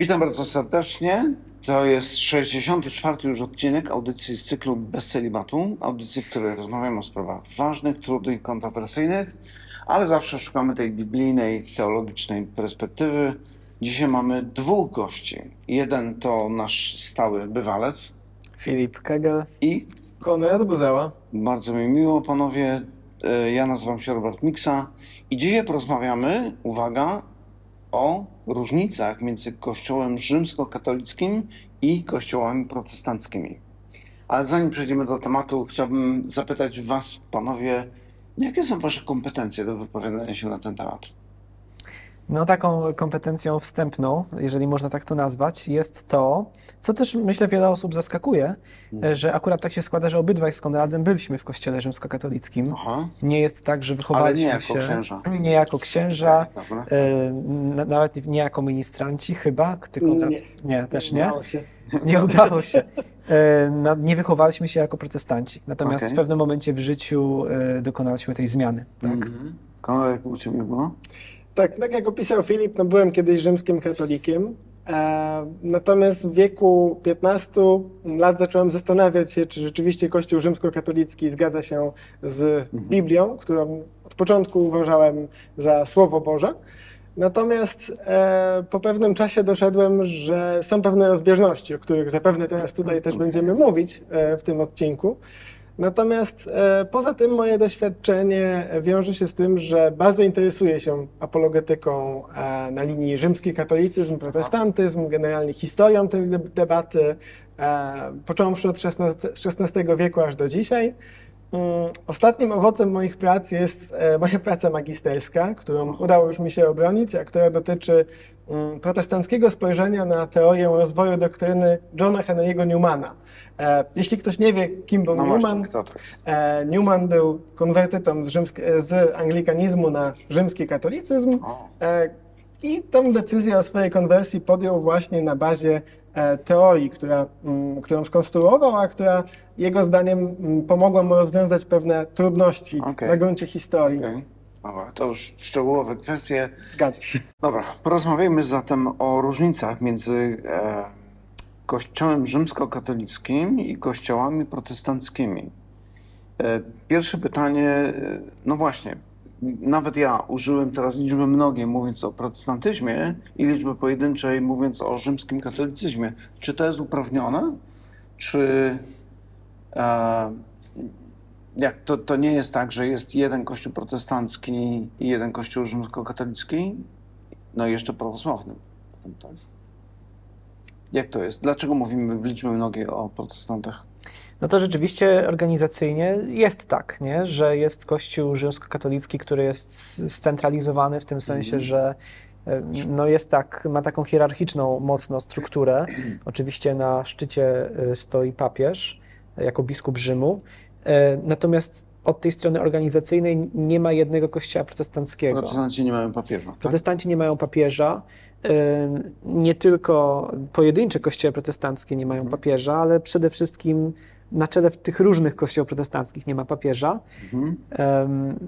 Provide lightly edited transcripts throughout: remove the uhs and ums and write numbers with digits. Witam bardzo serdecznie. To jest 64. już odcinek audycji z cyklu Bez celibatu. Audycji, w której rozmawiamy o sprawach ważnych, trudnych, kontrowersyjnych, ale zawsze szukamy tej biblijnej, teologicznej perspektywy. Dzisiaj mamy dwóch gości. Jeden to nasz stały bywalec. Filip Kegel. I Konrad Buzała. Bardzo mi miło, panowie. Ja nazywam się Robert Miksa. I dzisiaj porozmawiamy, uwaga, o różnicach między Kościołem rzymskokatolickim i kościołami protestanckimi. Ale zanim przejdziemy do tematu, chciałbym zapytać was, panowie, jakie są wasze kompetencje do wypowiadania się na ten temat? No, taką kompetencją wstępną, jeżeli można tak to nazwać, jest to, co też myślę wiele osób zaskakuje, że akurat tak się składa, że obydwaj z Konradem byliśmy w kościele rzymskokatolickim. Aha. Nie jest tak, że wychowaliśmy się... Nie jako księża, nawet nie jako ministranci chyba. Ty, Konrad? Nie, też nie. Nie udało się. Nie wychowaliśmy się jako protestanci, natomiast w pewnym momencie w życiu dokonaliśmy tej zmiany. Tak? Konrad, jak u ciebie było? Tak jak opisał Filip, no byłem kiedyś rzymskim katolikiem, natomiast w wieku 15 lat zacząłem zastanawiać się, czy rzeczywiście Kościół rzymskokatolicki zgadza się z Biblią, którą od początku uważałem za Słowo Boże. Natomiast po pewnym czasie doszedłem, że są pewne rozbieżności, o których zapewne teraz tutaj też będziemy mówić w tym odcinku. Natomiast poza tym moje doświadczenie wiąże się z tym, że bardzo interesuję się apologetyką na linii rzymski katolicyzm, protestantyzm, generalnie historią tej debaty, począwszy od XVI wieku aż do dzisiaj. Ostatnim owocem moich prac jest moja praca magisterska, którą udało już mi się obronić, a która dotyczy protestanckiego spojrzenia na teorię rozwoju doktryny Johna Henry'ego Newmana. Jeśli ktoś nie wie, kim był Newman, Newman był konwertytą z anglikanizmu na rzymski katolicyzm i tę decyzję o swojej konwersji podjął właśnie na bazie teorii, którą skonstruował, a która jego zdaniem pomogła mu rozwiązać pewne trudności na gruncie historii. Dobra, to już szczegółowe kwestie. Zgadza się. Dobra, porozmawiajmy zatem o różnicach między Kościołem rzymskokatolickim i kościołami protestanckimi. Pierwsze pytanie, no właśnie, nawet ja użyłem teraz liczby mnogiej, mówiąc o protestantyzmie, i liczby pojedynczej, mówiąc o rzymskim katolicyzmie. Czy to jest uprawnione? Czy... To nie jest tak, że jest jeden kościół protestancki i jeden kościół rzymskokatolicki, no i jeszcze prawosławny. Jak to jest? Dlaczego mówimy w liczbie mnogiej o protestantach? No to rzeczywiście organizacyjnie jest tak, nie? Że jest kościół rzymskokatolicki, który jest scentralizowany w tym sensie, że no jest tak, ma taką hierarchiczną mocno strukturę. Oczywiście na szczycie stoi papież jako biskup Rzymu. Natomiast od tej strony organizacyjnej nie ma jednego kościoła protestanckiego. Protestanci nie mają papieża. Tak? Protestanci nie mają papieża. Nie tylko pojedyncze kościoły protestanckie nie mają papieża, ale przede wszystkim na czele tych różnych kościołów protestanckich nie ma papieża.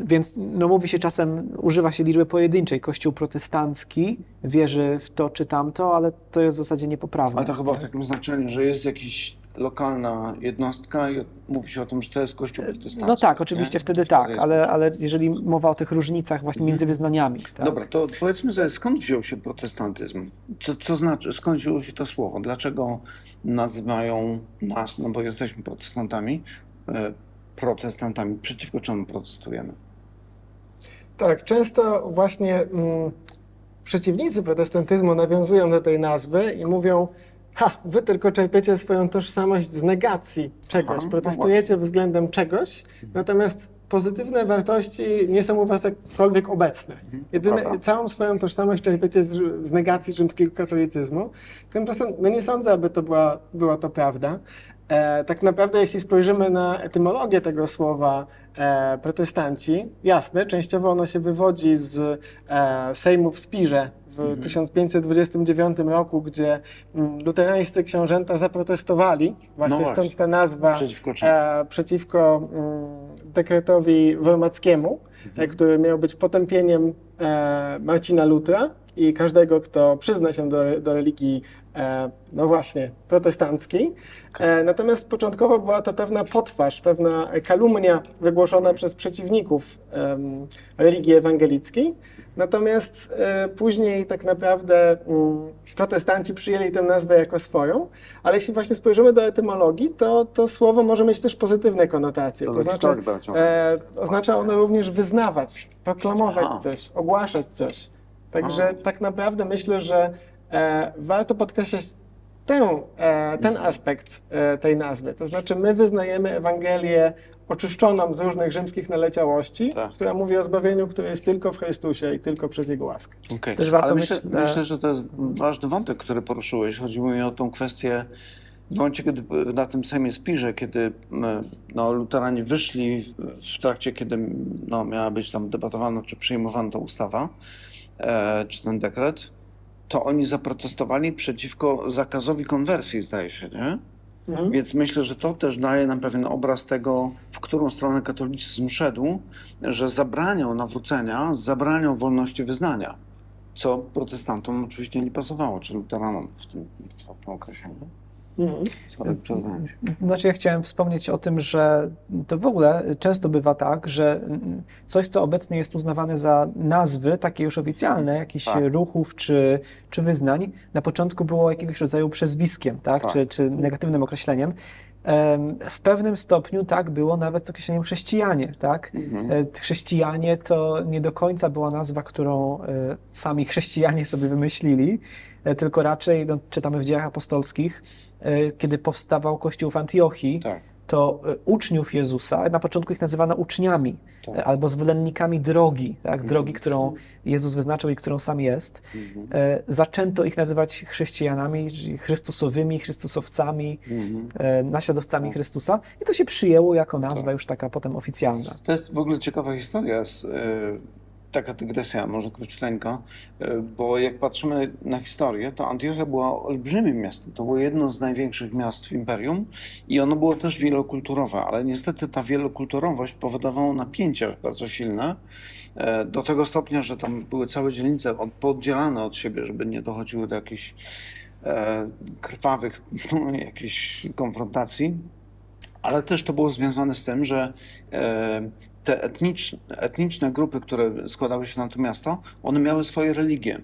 Więc no, mówi się czasem, używa się liczby pojedynczej. Kościół protestancki wierzy w to czy tamto, ale to jest w zasadzie niepoprawne. Ale to chyba w takim znaczeniu, że jest jakiś lokalna jednostka i mówi się o tym, że to jest kościół protestancki. No tak, oczywiście, nie? Wtedy tak, ale jeżeli mowa o tych różnicach właśnie między wyznaniami. Tak? Dobra, to powiedzmy sobie, skąd wziął się protestantyzm? Co znaczy, skąd wzięło się to słowo? Dlaczego nazywają nas, no bo jesteśmy protestantami, protestantami? Przeciwko czemu protestujemy? Tak, często właśnie przeciwnicy protestantyzmu nawiązują do tej nazwy i mówią: wy tylko czerpiecie swoją tożsamość z negacji czegoś, protestujecie względem czegoś, natomiast pozytywne wartości nie są u was jakkolwiek obecne. Całą swoją tożsamość czerpiecie z negacji rzymskiego katolicyzmu. Tymczasem nie sądzę, aby była to prawda. Tak naprawdę, jeśli spojrzymy na etymologię tego słowa protestanci, jasne, częściowo ono się wywodzi z Sejmu w Spirze w 1529 roku, gdzie luterańscy książęta zaprotestowali, właśnie, no właśnie. Stąd ta nazwa przeciwko dekretowi wormackiemu, który miał być potępieniem Marcina Lutra i każdego, kto przyzna się do religii, no właśnie, protestanckiej. Natomiast początkowo była to pewna potwarz, pewna kalumnia wygłoszona przez przeciwników religii ewangelickiej. Natomiast później tak naprawdę protestanci przyjęli tę nazwę jako swoją, ale jeśli właśnie spojrzymy do etymologii, to to słowo może mieć też pozytywne konotacje. To znaczy, oznacza ono również wyznawać, proklamować coś, ogłaszać coś. Także tak naprawdę myślę, że warto podkreślać ten aspekt tej nazwy. To znaczy my wyznajemy Ewangelię oczyszczoną z różnych rzymskich naleciałości, która mówi o zbawieniu, które jest tylko w Chrystusie i tylko przez Jego łaskę. Okay. Też warto myślę, że to jest ważny wątek, który poruszyłeś. Chodzi mi o tą kwestię w momencie, kiedy na tym Sejmie w Spirze, kiedy luterani wyszli w trakcie, kiedy miała być tam debatowana czy przyjmowana ta ustawa, czy ten dekret, to oni zaprotestowali przeciwko zakazowi konwersji, zdaje się, nie? Mhm. Więc myślę, że to też daje nam pewien obraz tego, w którą stronę katolicyzm szedł, że zabraniał nawrócenia, zabraniał wolności wyznania, co protestantom oczywiście nie pasowało, czy luteranom w tym okresie. Znaczy, ja chciałem wspomnieć o tym, że to w ogóle często bywa tak, że coś, co obecnie jest uznawane za nazwy, takie już oficjalne, jakichś ruchów czy wyznań, na początku było jakiegoś rodzaju przezwiskiem, czy negatywnym określeniem. W pewnym stopniu tak było nawet z określeniem chrześcijanie. Chrześcijanie to nie do końca była nazwa, którą sami chrześcijanie sobie wymyślili, tylko raczej czytamy w Dziejach Apostolskich, kiedy powstawał Kościół w Antiochii, to uczniów Jezusa, na początku ich nazywano uczniami albo zwolennikami drogi, drogi, którą Jezus wyznaczył i którą sam jest. Zaczęto ich nazywać chrześcijanami, czyli Chrystusowymi, Chrystusowcami, naśladowcami Chrystusa i to się przyjęło jako nazwa już taka potem oficjalna. To jest w ogóle ciekawa historia, taka dygresja, może króciuteńka, bo jak patrzymy na historię, to Antiochia była olbrzymim miastem. To było jedno z największych miast w imperium i ono było też wielokulturowe, ale niestety ta wielokulturowość powodowała napięcia bardzo silne, do tego stopnia, że tam były całe dzielnice oddzielane od siebie, żeby nie dochodziły do jakichś krwawych jakichś konfrontacji, ale też to było związane z tym, że te etniczne grupy, które składały się na to miasto, one miały swoje religie.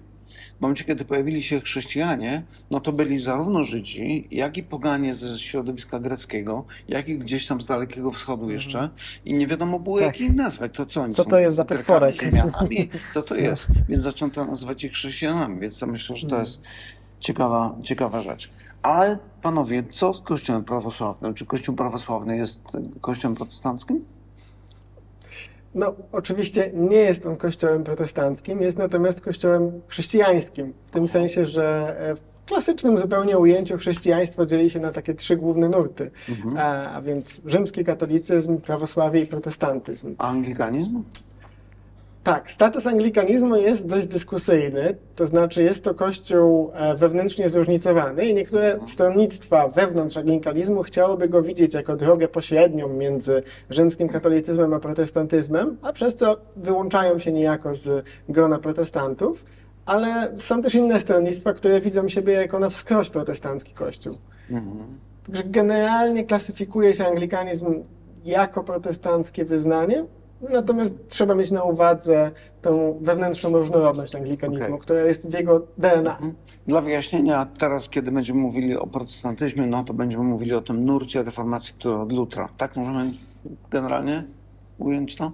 W momencie, kiedy pojawili się chrześcijanie, no to byli zarówno Żydzi, jak i poganie ze środowiska greckiego, jak i gdzieś tam z Dalekiego Wschodu jeszcze. I nie wiadomo było, jakiej nazwy. Co to jest za potworek? Co to jest? Więc zaczęto nazywać ich chrześcijanami. Więc ja myślę, że to jest ciekawa rzecz. Ale panowie, co z Kościołem prawosławnym? Czy Kościół prawosławny jest Kościołem protestanckim? No, oczywiście nie jest on kościołem protestanckim, jest natomiast kościołem chrześcijańskim, w tym sensie, że w klasycznym zupełnie ujęciu chrześcijaństwo dzieli się na takie trzy główne nurty, a więc rzymski katolicyzm, prawosławie i protestantyzm. A anglikanizm? Tak, status anglikanizmu jest dość dyskusyjny, to znaczy jest to kościół wewnętrznie zróżnicowany i niektóre stronnictwa wewnątrz anglikanizmu chciałoby go widzieć jako drogę pośrednią między rzymskim katolicyzmem a protestantyzmem, a przez to wyłączają się niejako z grona protestantów, ale są też inne stronnictwa, które widzą siebie jako na wskroś protestancki kościół. Także generalnie klasyfikuje się anglikanizm jako protestanckie wyznanie, natomiast trzeba mieć na uwadze tą wewnętrzną różnorodność anglikanizmu, która jest w jego DNA. Dla wyjaśnienia, teraz kiedy będziemy mówili o protestantyzmie, no to będziemy mówili o tym nurcie reformacji, który od Lutra. Tak możemy generalnie ująć to?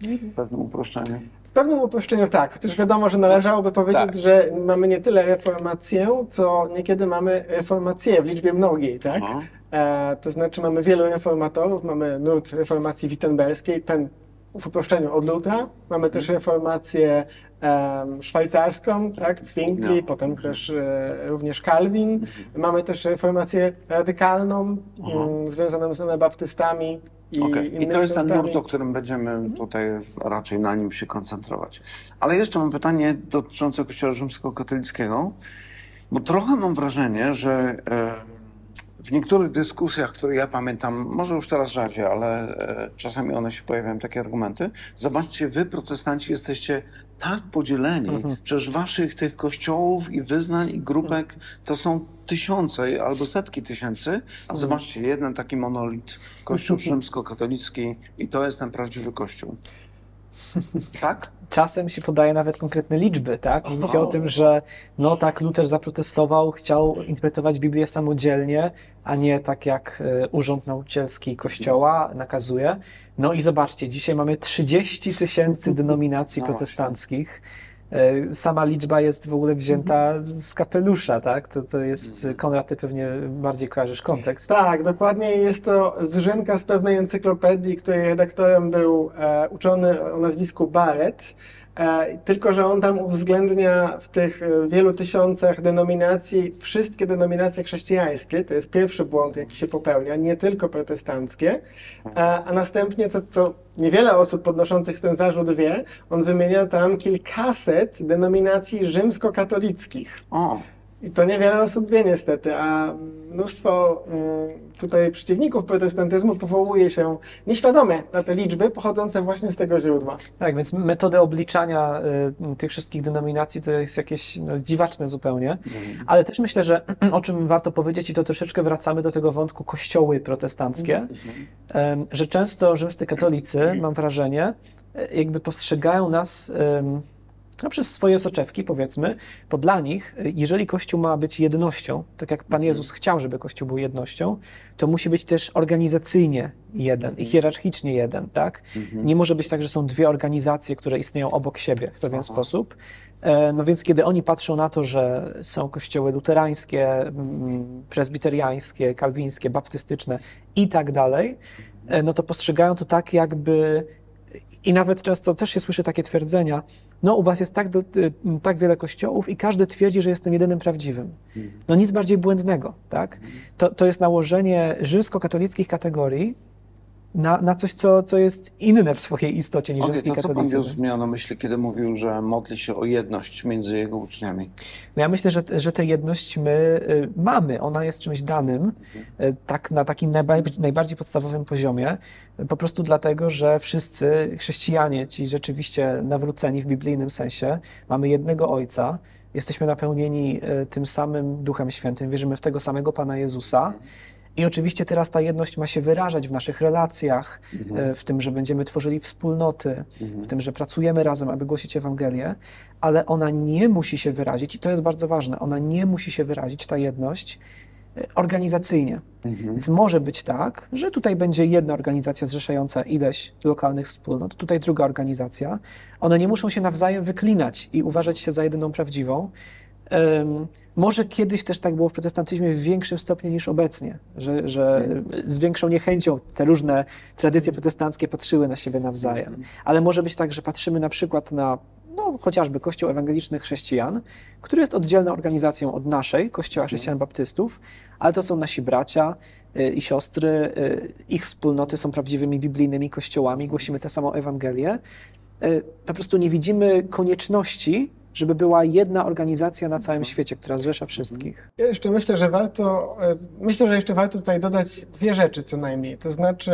W pewnym uproszczeniu. W pewnym uproszczeniu tak, chociaż wiadomo, że należałoby powiedzieć, że mamy nie tyle reformację, co niekiedy mamy reformację w liczbie mnogiej, tak? To znaczy mamy wielu reformatorów, mamy nurt reformacji wittenberskiej, ten w uproszczeniu od Lutra, mamy też reformację szwajcarską, tak, Zwingli, potem też również Kalwin. Mamy też reformację radykalną, związaną z anabaptystami. I to jest ten nurt, o którym będziemy tutaj raczej na nim się koncentrować. Ale jeszcze mam pytanie dotyczące Kościoła Rzymskokatolickiego, bo trochę mam wrażenie, że w niektórych dyskusjach, które ja pamiętam, może już teraz rzadziej, ale czasami one się pojawiają, takie argumenty. Zobaczcie, wy protestanci jesteście tak podzieleni, przecież waszych tych kościołów i wyznań i grupek to są tysiące albo setki tysięcy. A zobaczcie, jeden taki monolit, Kościół Rzymskokatolicki, i to jest ten prawdziwy Kościół. Tak? Czasem się podaje nawet konkretne liczby, tak? Mówi się o tym, że no tak, Luter zaprotestował, chciał interpretować Biblię samodzielnie, a nie tak jak Urząd Nauczycielski Kościoła nakazuje. No i zobaczcie, dzisiaj mamy 30 000 denominacji protestanckich. Sama liczba jest w ogóle wzięta z kapelusza, tak? To jest, Konrad, ty pewnie bardziej kojarzysz kontekst. Tak, dokładnie. Jest to zrzynka z pewnej encyklopedii, której redaktorem był uczony o nazwisku Barrett. Tylko że on tam uwzględnia w tych wielu tysiącach denominacji wszystkie denominacje chrześcijańskie. To jest pierwszy błąd, jaki się popełnia, nie tylko protestanckie. A następnie, co niewiele osób podnoszących ten zarzut wie, on wymienia tam kilkaset denominacji rzymskokatolickich. I to niewiele osób wie niestety, a mnóstwo tutaj przeciwników protestantyzmu powołuje się nieświadomie na te liczby pochodzące właśnie z tego źródła. Tak, więc metody obliczania tych wszystkich denominacji to jest jakieś dziwaczne zupełnie, ale też myślę, że o czym warto powiedzieć, i to troszeczkę wracamy do tego wątku kościoły protestanckie, że często rzymscy katolicy, mam wrażenie, jakby postrzegają nas przez swoje soczewki, powiedzmy, bo dla nich, jeżeli Kościół ma być jednością, tak jak Pan Jezus chciał, żeby Kościół był jednością, to musi być też organizacyjnie jeden i hierarchicznie jeden, tak? Nie może być tak, że są dwie organizacje, które istnieją obok siebie w pewien sposób. No więc kiedy oni patrzą na to, że są kościoły luterańskie, prezbiteriańskie, kalwińskie, baptystyczne i tak dalej, no to postrzegają to tak jakby... I nawet często też się słyszy takie twierdzenia, no u was jest tak wiele kościołów i każdy twierdzi, że jestem jedynym prawdziwym. No nic bardziej błędnego, tak? To jest nałożenie rzymskokatolickich kategorii na coś, co jest inne w swojej istocie niż rzymski katolicyzm. Co Pan Jezus miał na myśli, kiedy mówił, że modli się o jedność między jego uczniami? No ja myślę, że tę jedność my mamy. Ona jest czymś danym, tak, na takim najbardziej podstawowym poziomie, po prostu dlatego, że wszyscy chrześcijanie, ci rzeczywiście nawróceni w biblijnym sensie, mamy jednego Ojca, jesteśmy napełnieni tym samym Duchem Świętym, wierzymy w tego samego Pana Jezusa. I oczywiście teraz ta jedność ma się wyrażać w naszych relacjach, w tym, że będziemy tworzyli wspólnoty, w tym, że pracujemy razem, aby głosić Ewangelię, ale ona nie musi się wyrazić, i to jest bardzo ważne, ona nie musi się wyrazić, ta jedność, organizacyjnie. Więc może być tak, że tutaj będzie jedna organizacja zrzeszająca ileś lokalnych wspólnot, tutaj druga organizacja. One nie muszą się nawzajem wyklinać i uważać się za jedyną prawdziwą. Może kiedyś też tak było w protestantyzmie w większym stopniu niż obecnie, że z większą niechęcią te różne tradycje protestanckie patrzyły na siebie nawzajem. Ale może być tak, że patrzymy na przykład na chociażby Kościół Ewangelicznych Chrześcijan, który jest oddzielną organizacją od naszej, Kościoła Chrześcijan Baptystów, ale to są nasi bracia i siostry, ich wspólnoty są prawdziwymi biblijnymi kościołami, głosimy tę samą Ewangelię. Po prostu nie widzimy konieczności, żeby była jedna organizacja na całym świecie, która zrzesza wszystkich. Ja jeszcze myślę, że jeszcze warto tutaj dodać dwie rzeczy co najmniej. To znaczy,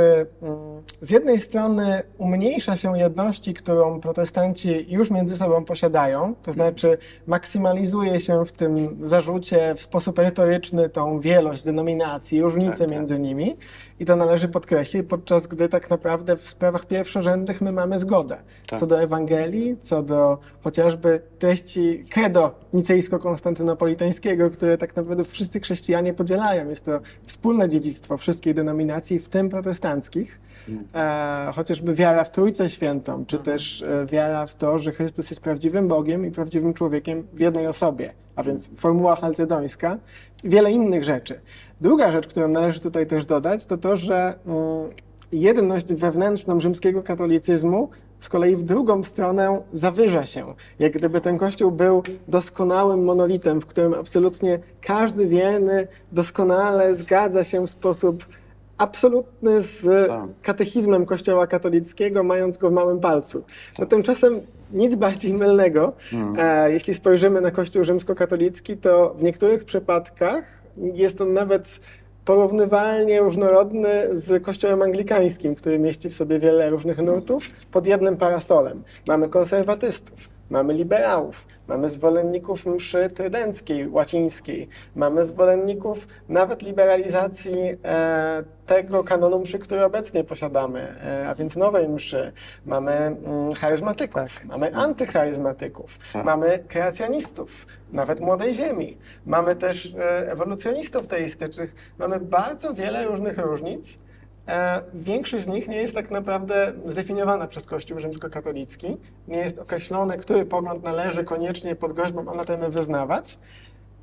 z jednej strony umniejsza się jedności, którą protestanci już między sobą posiadają, to znaczy maksymalizuje się w tym zarzucie w sposób retoryczny tą wielość denominacji, różnice między nimi, i to należy podkreślić, podczas gdy tak naprawdę w sprawach pierwszorzędnych my mamy zgodę. Co do Ewangelii, co do chociażby treści credo nicejsko-konstantynopolitańskiego, które tak naprawdę wszyscy chrześcijanie podzielają. Jest to wspólne dziedzictwo wszystkich denominacji, w tym protestanckich. Chociażby wiara w Trójcę Świętą, czy też wiara w to, że Chrystus jest prawdziwym Bogiem i prawdziwym człowiekiem w jednej osobie, a więc formuła chalcedońska i wiele innych rzeczy. Druga rzecz, którą należy tutaj też dodać, to to, że jedność wewnętrzną rzymskiego katolicyzmu z kolei w drugą stronę zawyża się. Jak gdyby ten Kościół był doskonałym monolitem, w którym absolutnie każdy wierny doskonale zgadza się w sposób absolutny z katechizmem Kościoła katolickiego, mając go w małym palcu. No tymczasem nic bardziej mylnego. Jeśli spojrzymy na Kościół rzymskokatolicki, to w niektórych przypadkach jest on nawet porównywalnie różnorodny z Kościołem anglikańskim, który mieści w sobie wiele różnych nurtów pod jednym parasolem. Mamy konserwatystów, mamy liberałów, mamy zwolenników mszy trydenckiej, łacińskiej, mamy zwolenników nawet liberalizacji tego kanonu mszy, który obecnie posiadamy, a więc nowej mszy. Mamy charyzmatyków, mamy antycharyzmatyków, mamy kreacjonistów, nawet Młodej Ziemi, mamy też ewolucjonistów teistycznych, mamy bardzo wiele różnych różnic. Większość z nich nie jest tak naprawdę zdefiniowana przez Kościół rzymskokatolicki, nie jest określone, który pogląd należy koniecznie pod groźbą anatemy wyznawać,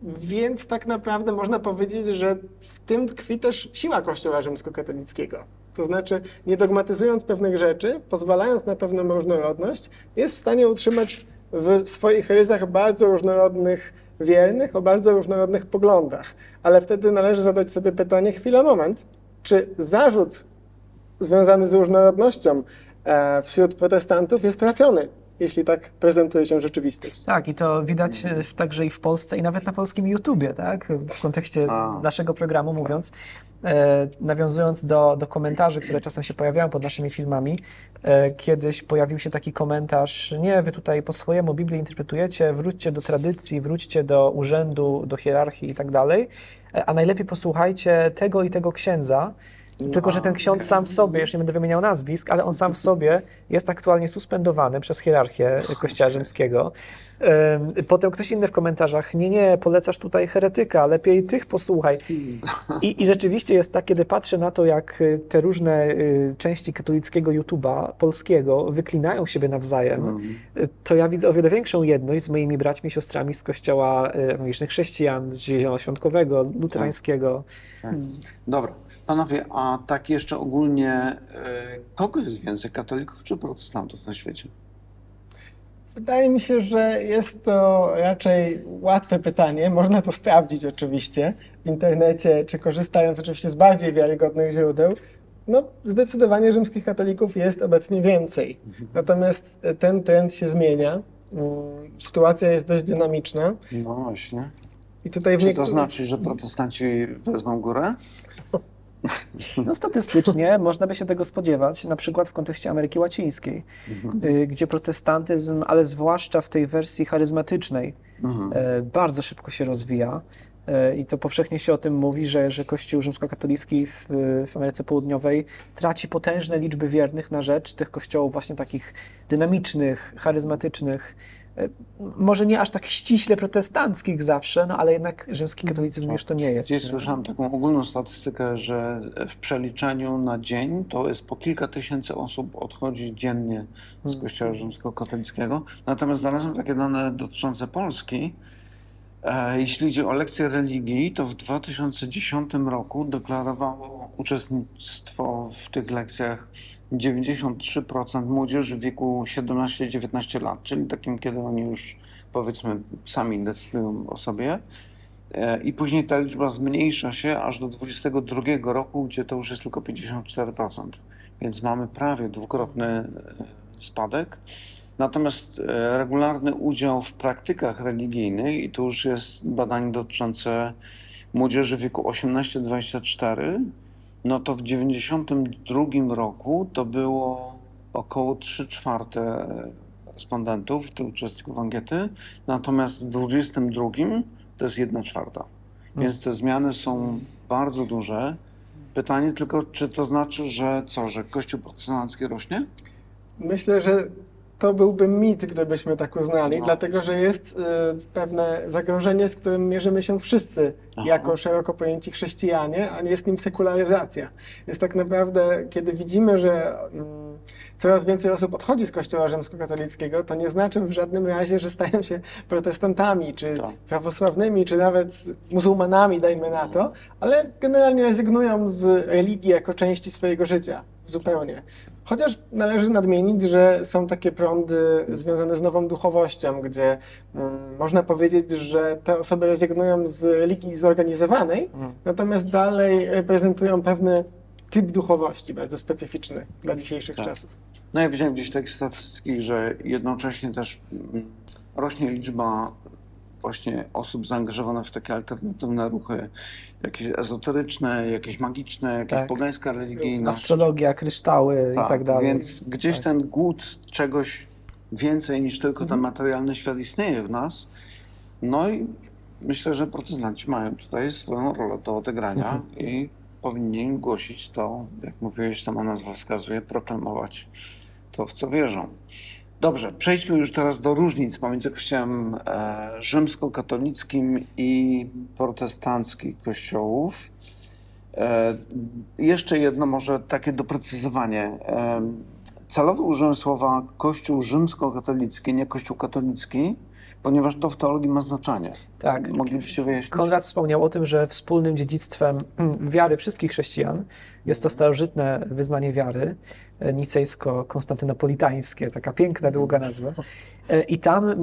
więc tak naprawdę można powiedzieć, że w tym tkwi też siła Kościoła rzymskokatolickiego. To znaczy, nie dogmatyzując pewnych rzeczy, pozwalając na pewną różnorodność, jest w stanie utrzymać w swoich ryzach bardzo różnorodnych wiernych o bardzo różnorodnych poglądach. Ale wtedy należy zadać sobie pytanie, chwila, moment, czy zarzut związany z różnorodnością wśród protestantów jest trafiony, jeśli tak prezentuje się rzeczywistość? Tak, i to widać także i w Polsce, i nawet na polskim YouTubie, tak? W kontekście naszego programu mówiąc, nawiązując do komentarzy, które czasem się pojawiają pod naszymi filmami, kiedyś pojawił się taki komentarz, nie, wy tutaj po swojemu Biblię interpretujecie, wróćcie do tradycji, wróćcie do urzędu, do hierarchii i tak dalej, a najlepiej posłuchajcie tego i tego księdza, tylko że ten ksiądz sam w sobie, już nie będę wymieniał nazwisk, ale on sam w sobie jest aktualnie suspendowany przez hierarchię Kościoła Rzymskiego. Potem ktoś inny w komentarzach, nie, polecasz tutaj heretyka, lepiej tych posłuchaj. I rzeczywiście jest tak, kiedy patrzę na to, jak te różne części katolickiego YouTube'a polskiego wyklinają siebie nawzajem, to ja widzę o wiele większą jedność z moimi braćmi i siostrami z Kościoła ewangelicznych chrześcijan, czyli zielonoświątkowego, luterańskiego. Dobra. Panowie, a tak jeszcze ogólnie, kogo jest więcej, katolików czy protestantów na świecie? Wydaje mi się, że jest to raczej łatwe pytanie. Można to sprawdzić oczywiście w internecie, czy korzystając oczywiście z bardziej wiarygodnych źródeł. No, zdecydowanie rzymskich katolików jest obecnie więcej. Natomiast ten trend się zmienia. Sytuacja jest dość dynamiczna. No właśnie. I tutaj czy to znaczy, że protestanci wezmą górę? No, statystycznie można by się tego spodziewać, na przykład w kontekście Ameryki Łacińskiej, gdzie protestantyzm, ale zwłaszcza w tej wersji charyzmatycznej, bardzo szybko się rozwija i to powszechnie się o tym mówi, że Kościół rzymskokatolicki w Ameryce Południowej traci potężne liczby wiernych na rzecz tych kościołów właśnie takich dynamicznych, charyzmatycznych, może nie aż tak ściśle protestanckich zawsze, no ale jednak rzymski katolicyzm już to nie jest. Gdzieś słyszałem taką ogólną statystykę, że w przeliczeniu na dzień to jest po kilka tysięcy osób odchodzi dziennie z Kościoła rzymskokatolickiego. Natomiast znalazłem takie dane dotyczące Polski. Jeśli chodzi o lekcje religii, to w 2010 roku deklarowało uczestnictwo w tych lekcjach 93% młodzieży w wieku 17-19 lat, czyli takim, kiedy oni już, powiedzmy, sami decydują o sobie. I później ta liczba zmniejsza się aż do 2022 roku, gdzie to już jest tylko 54%. Więc mamy prawie dwukrotny spadek. Natomiast regularny udział w praktykach religijnych, i tu już jest badanie dotyczące młodzieży w wieku 18-24, no to w 1992 roku to było około 3/4 respondentów, tych uczestników ankiety, natomiast w 2022 to jest 1/4. Więc te zmiany są bardzo duże. Pytanie tylko, czy to znaczy, że Kościół protestancki rośnie? Myślę, że to byłby mit, gdybyśmy tak uznali, dlatego że jest pewne zagrożenie, z którym mierzymy się wszyscy jako szeroko pojęci chrześcijanie, a jest nim sekularyzacja. Jest tak naprawdę, kiedy widzimy, że coraz więcej osób odchodzi z Kościoła rzymskokatolickiego, to nie znaczy w żadnym razie, że stają się protestantami, czy prawosławnymi, czy nawet muzułmanami, dajmy na to, ale generalnie rezygnują z religii jako części swojego życia zupełnie. Chociaż należy nadmienić, że są takie prądy związane z nową duchowością, gdzie można powiedzieć, że te osoby rezygnują z religii zorganizowanej, natomiast dalej reprezentują pewny typ duchowości bardzo specyficzny dla dzisiejszych czasów. No ja widziałem gdzieś takie statystyki, że jednocześnie też rośnie liczba właśnie osób zaangażowanych w takie alternatywne ruchy, jakieś ezoteryczne, jakieś magiczne, jakieś pogańska religijna. Astrologia, kryształy i tak dalej. Więc gdzieś ten głód czegoś więcej niż tylko ten materialny świat istnieje w nas. No i myślę, że protestanci mają tutaj swoją rolę do odegrania i powinni głosić to, jak mówiłeś, sama nazwa wskazuje, proklamować to, w co wierzą. Dobrze, przejdźmy już teraz do różnic pomiędzy Kościołem rzymskokatolickim i protestanckich kościołów. Jeszcze jedno może takie doprecyzowanie. Celowo użyłem słowa Kościół rzymskokatolicki, nie Kościół katolicki, ponieważ to w teologii ma znaczenie. Tak. Moglibyście wyjaśnić? Konrad wspomniał o tym, że wspólnym dziedzictwem wiary wszystkich chrześcijan jest to starożytne wyznanie wiary, nicejsko-konstantynopolitańskie, taka piękna, długa nazwa. I tam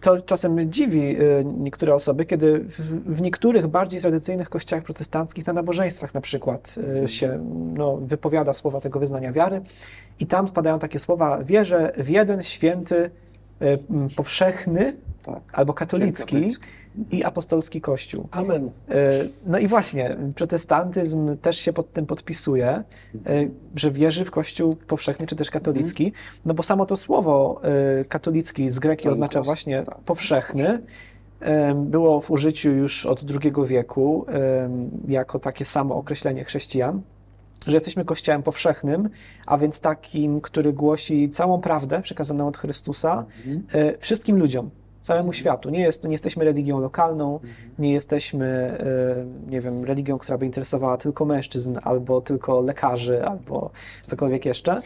to czasem dziwi niektóre osoby, kiedy w niektórych bardziej tradycyjnych kościołach protestanckich na nabożeństwach na przykład się wypowiada słowa tego wyznania wiary i tam padają takie słowa: wierzę w jeden święty, powszechny albo katolicki i apostolski Kościół. Amen. No i właśnie, protestantyzm też się pod tym podpisuje, że wierzy w Kościół powszechny czy też katolicki, no bo samo to słowo katolicki z greki oznacza właśnie powszechny. Było w użyciu już od II wieku jako takie samo określenie chrześcijan, że jesteśmy Kościołem powszechnym, a więc takim, który głosi całą prawdę przekazaną od Chrystusa wszystkim ludziom, całemu światu. Nie jesteśmy religią lokalną, nie jesteśmy, nie wiem, religią, która by interesowała tylko mężczyzn, albo tylko lekarzy, albo cokolwiek jeszcze.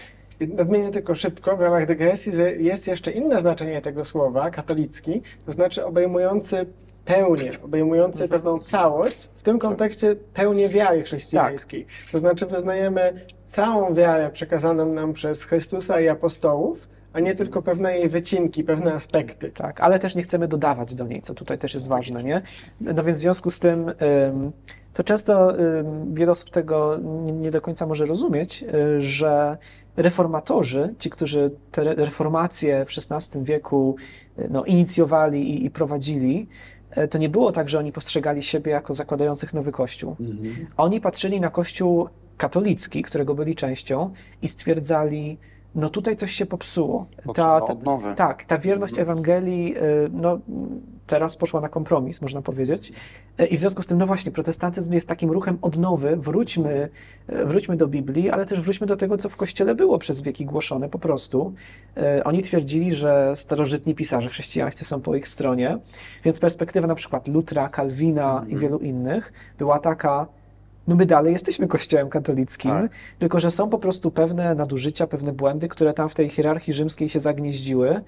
Nadmienię tylko szybko w ramach dygresji, że jest jeszcze inne znaczenie tego słowa, katolicki, to znaczy obejmujący pełnię, obejmujące pewną całość, w tym kontekście pełnię wiary chrześcijańskiej. To znaczy wyznajemy całą wiarę przekazaną nam przez Chrystusa i apostołów, a nie tylko pewne jej wycinki, pewne aspekty. Tak, ale też nie chcemy dodawać do niej, co tutaj też jest ważne, nie? No więc w związku z tym to często wiele osób tego nie do końca może rozumieć, że reformatorzy, ci, którzy te reformacje w XVI wieku inicjowali i prowadzili, to nie było tak, że oni postrzegali siebie jako zakładających nowy kościół. Oni patrzyli na kościół katolicki, którego byli częścią i stwierdzali, no tutaj coś się popsuło. Ta wierność Ewangelii teraz poszła na kompromis, można powiedzieć. I w związku z tym, no właśnie, protestantyzm jest takim ruchem odnowy, wróćmy do Biblii, ale też wróćmy do tego, co w Kościele było przez wieki głoszone po prostu. Oni twierdzili, że starożytni pisarze chrześcijańscy są po ich stronie, więc perspektywa na przykład Lutra, Kalwina i wielu innych była taka, no my dalej jesteśmy Kościołem katolickim, tylko że są po prostu pewne nadużycia, pewne błędy, które tam w tej hierarchii rzymskiej się zagnieździły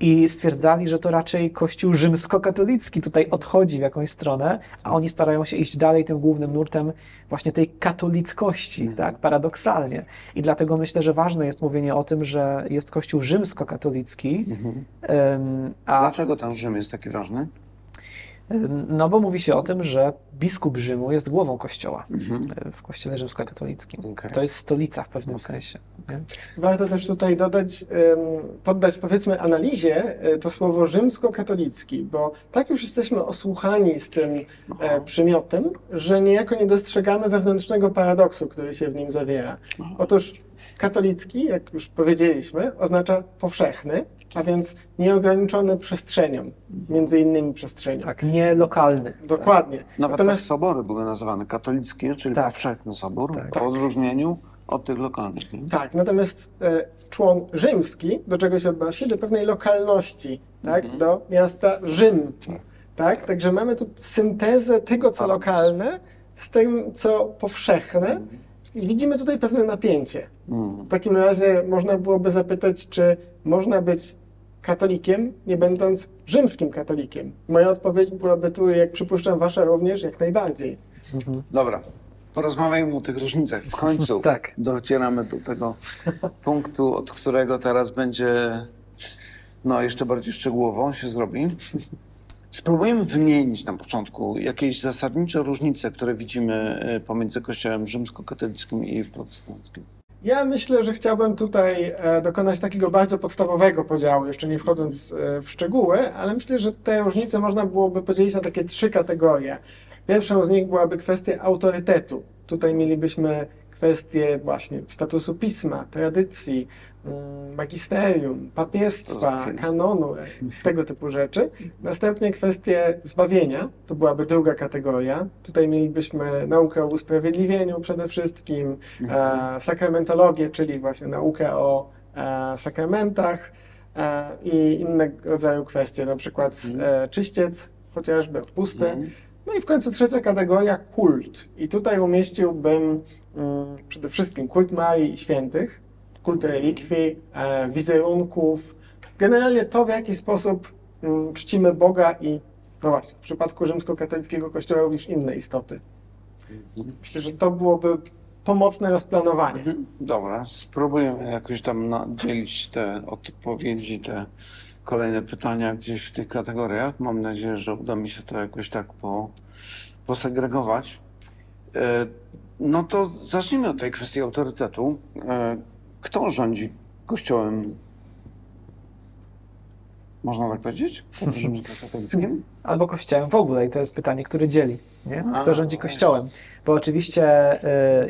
i stwierdzali, że to raczej Kościół rzymskokatolicki tutaj odchodzi w jakąś stronę, a oni starają się iść dalej tym głównym nurtem właśnie tej katolickości, paradoksalnie. I dlatego myślę, że ważne jest mówienie o tym, że jest Kościół rzymskokatolicki. Dlaczego ten Rzym jest taki ważny? No bo mówi się o tym, że biskup Rzymu jest głową Kościoła w Kościele rzymskokatolickim. To jest stolica w pewnym sensie. Warto też tutaj dodać, poddać powiedzmy analizie to słowo rzymskokatolicki, bo tak już jesteśmy osłuchani z tym przymiotem, że niejako nie dostrzegamy wewnętrznego paradoksu, który się w nim zawiera. Otóż katolicki, jak już powiedzieliśmy, oznacza powszechny, a więc nieograniczony przestrzenią, między innymi przestrzenią. Tak, nie lokalny. Dokładnie. Nawet tak sobory były nazywane katolickie, czyli powszechny sobór, po odróżnieniu od tych lokalnych. Tak, natomiast człon rzymski, do czego się odnosi, do pewnej lokalności, tak? Do miasta Rzym. Tak? Także mamy tu syntezę tego, co lokalne, z tym, co powszechne. I widzimy tutaj pewne napięcie. W takim razie można byłoby zapytać, czy można być katolikiem, nie będąc rzymskim katolikiem. Moja odpowiedź byłaby tu, jak przypuszczam, wasza również, jak najbardziej. Dobra, porozmawiajmy o tych różnicach. W końcu tak. Docieramy do tego punktu, od którego teraz będzie, no, jeszcze bardziej szczegółowo się zrobi. Spróbujemy wymienić na początku jakieś zasadnicze różnice, które widzimy pomiędzy Kościołem rzymskokatolickim i protestanckim. Ja myślę, że chciałbym tutaj dokonać takiego bardzo podstawowego podziału, jeszcze nie wchodząc w szczegóły, ale myślę, że te różnice można byłoby podzielić na takie trzy kategorie. Pierwszą z nich byłaby kwestia autorytetu. Tutaj mielibyśmy kwestię właśnie statusu pisma, tradycji, magisterium, papiestwa, kanonu, tego typu rzeczy. Następnie kwestie zbawienia, to byłaby druga kategoria. Tutaj mielibyśmy naukę o usprawiedliwieniu przede wszystkim, sakramentologię, czyli właśnie naukę o sakramentach i innego rodzaju kwestie, na przykład czyściec, chociażby odpustę. No i w końcu trzecia kategoria, kult. I tutaj umieściłbym przede wszystkim kult Marii i świętych, kult relikwii, wizerunków, generalnie to, w jaki sposób czcimy Boga i, no właśnie, w przypadku rzymskokatolickiego kościoła również inne istoty. Myślę, że to byłoby pomocne rozplanowanie. Dobra, spróbujemy jakoś tam dzielić te odpowiedzi, te kolejne pytania gdzieś w tych kategoriach. Mam nadzieję, że uda mi się to jakoś tak posegregować. No to zacznijmy od tej kwestii autorytetu. Kto rządzi Kościołem? Można tak powiedzieć? Albo Kościołem w ogóle, i to jest pytanie, które dzieli. Nie? Kto rządzi Kościołem? Bo oczywiście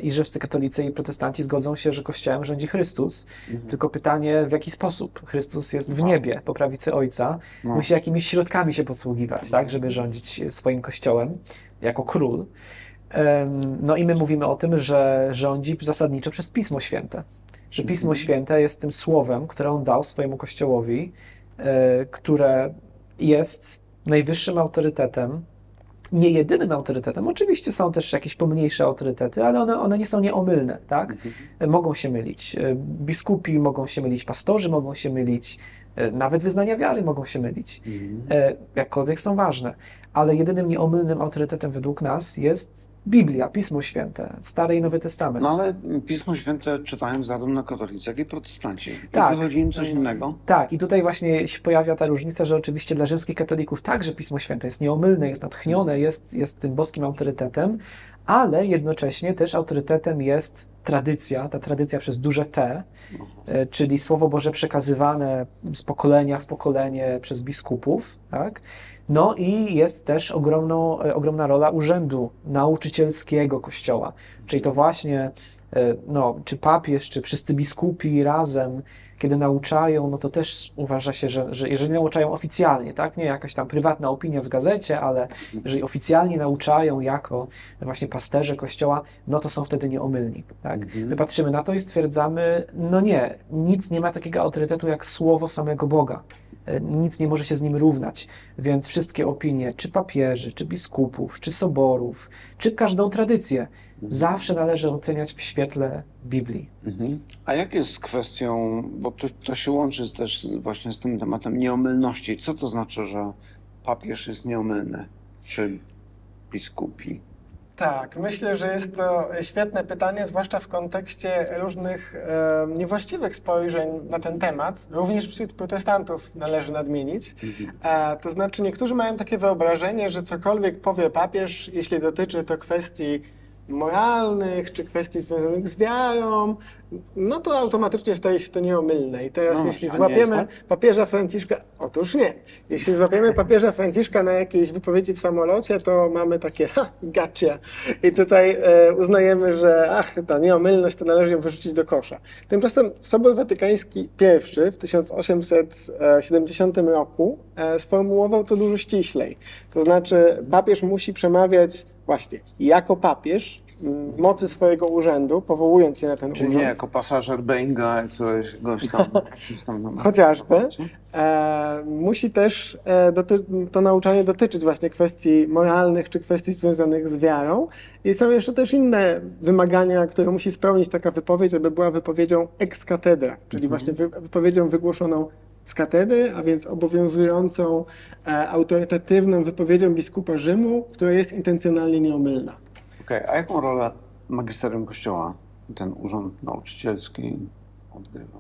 i żywcy katolicy, i protestanci zgodzą się, że Kościołem rządzi Chrystus, tylko pytanie, w jaki sposób? Chrystus jest w niebie, po prawicy Ojca, musi jakimiś środkami się posługiwać, tak, żeby rządzić swoim Kościołem jako król. No i my mówimy o tym, że rządzi zasadniczo przez Pismo Święte, że Pismo Święte jest tym słowem, które on dał swojemu Kościołowi, które jest najwyższym autorytetem, nie jedynym autorytetem. Oczywiście są też jakieś pomniejsze autorytety, ale one nie są nieomylne, tak? Mogą się mylić biskupi, mogą się mylić pastorzy, mogą się mylić, nawet wyznania wiary mogą się mylić, jakkolwiek są ważne. Ale jedynym nieomylnym autorytetem według nas jest Biblia, Pismo Święte, Stary i Nowy Testament. No ale Pismo Święte czytają zarówno katolicy, jak i protestanci. Tak. Wychodzi im coś innego. Tak, i tutaj właśnie się pojawia ta różnica, że oczywiście dla rzymskich katolików także Pismo Święte jest nieomylne, jest natchnione, jest tym boskim autorytetem, ale jednocześnie też autorytetem jest tradycja, ta tradycja przez duże T, czyli Słowo Boże przekazywane z pokolenia w pokolenie przez biskupów, tak? No i jest też ogromna rola urzędu nauczycielskiego Kościoła, czyli to właśnie, no, czy papież, czy wszyscy biskupi razem, kiedy nauczają, no to też uważa się, że jeżeli nauczają oficjalnie, tak, nie jakaś tam prywatna opinia w gazecie, ale jeżeli oficjalnie nauczają jako właśnie pasterze Kościoła, no to są wtedy nieomylni, tak. My patrzymy na to i stwierdzamy, no nie, nic nie ma takiego autorytetu jak słowo samego Boga. Nic nie może się z nim równać, więc wszystkie opinie, czy papieży, czy biskupów, czy soborów, czy każdą tradycję, zawsze należy oceniać w świetle Biblii. A jak jest z kwestią, bo to się łączy też właśnie z tym tematem nieomylności. Co to znaczy, że papież jest nieomylny, czy biskupi? Tak, myślę, że jest to świetne pytanie, zwłaszcza w kontekście różnych niewłaściwych spojrzeń na ten temat. Również wśród protestantów należy nadmienić. To znaczy, niektórzy mają takie wyobrażenie, że cokolwiek powie papież, jeśli dotyczy to kwestii moralnych, czy kwestii związanych z wiarą, no to automatycznie staje się to nieomylne. I teraz, no, jeśli złapiemy papieża Franciszka... Otóż nie. Jeśli złapiemy papieża Franciszka na jakiejś wypowiedzi w samolocie, to mamy takie gotcha. I tutaj uznajemy, że ta nieomylność to należy ją wyrzucić do kosza. Tymczasem Sobór Watykański I w 1870 roku sformułował to dużo ściślej. To znaczy papież musi przemawiać właśnie jako papież, w mocy swojego urzędu, powołując się na ten urząd. Czyli nie jako pasażer Boeinga, któryś gość tam... Chociażby. Musi też to nauczanie dotyczyć właśnie kwestii moralnych, czy kwestii związanych z wiarą. I są jeszcze też inne wymagania, które musi spełnić taka wypowiedź, żeby była wypowiedzią ex cathedra, czyli właśnie wypowiedzią wygłoszoną z katedry, a więc obowiązującą, autorytatywną wypowiedzią biskupa Rzymu, która jest intencjonalnie nieomylna. Okej, a jaką rolę magisterium Kościoła ten urząd nauczycielski odgrywa?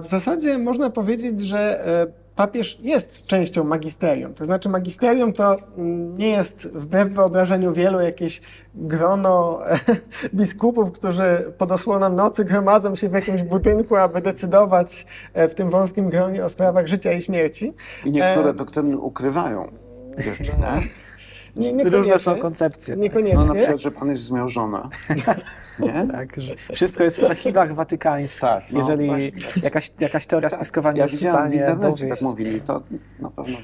W zasadzie można powiedzieć, że papież jest częścią magisterium. To znaczy magisterium to nie jest wbrew wyobrażeniu wielu jakieś grono biskupów, którzy pod osłoną nocy gromadzą się w jakimś budynku, aby decydować w tym wąskim gronie o sprawach życia i śmierci. I niektóre doktryny ukrywają jeszcze, no. Różne są koncepcje. Niekoniecznie. No na przykład, że pan jest zmiażdżona. Nie? Tak, że wszystko jest w archiwach watykańskich. Tak, no, jeżeli jakaś teoria spiskowania jest w stanie dowieść. Tak mówili, to na pewno.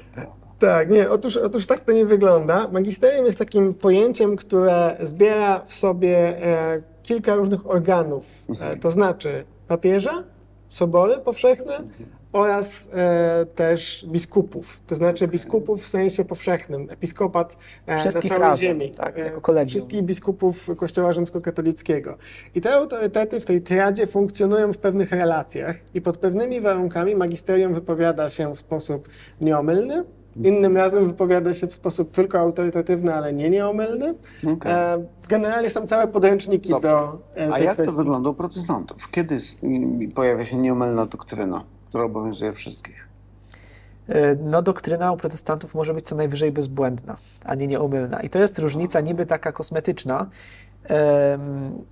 Tak, nie, otóż tak to nie wygląda. Magisterium jest takim pojęciem, które zbiera w sobie kilka różnych organów, to znaczy papieża, sobory powszechne oraz też biskupów, to znaczy biskupów w sensie powszechnym, episkopat wszystkich na całej razem, ziemi, tak, jako kolegium. Wszystkich biskupów Kościoła Rzymskokatolickiego. I te autorytety w tej triadzie funkcjonują w pewnych relacjach i pod pewnymi warunkami magisterium wypowiada się w sposób nieomylny, innym razem wypowiada się w sposób tylko autorytatywny, ale nie nieomylny. Okay. Generalnie są całe podręczniki do tej kwestii. A jak to wygląda u protestantów? Kiedy pojawia się nieomylna doktryna, która obowiązuje wszystkich? No, doktryna u protestantów może być co najwyżej bezbłędna, a nie nieomylna. I to jest różnica niby taka kosmetyczna,